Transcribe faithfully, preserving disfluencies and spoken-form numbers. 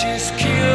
just kill.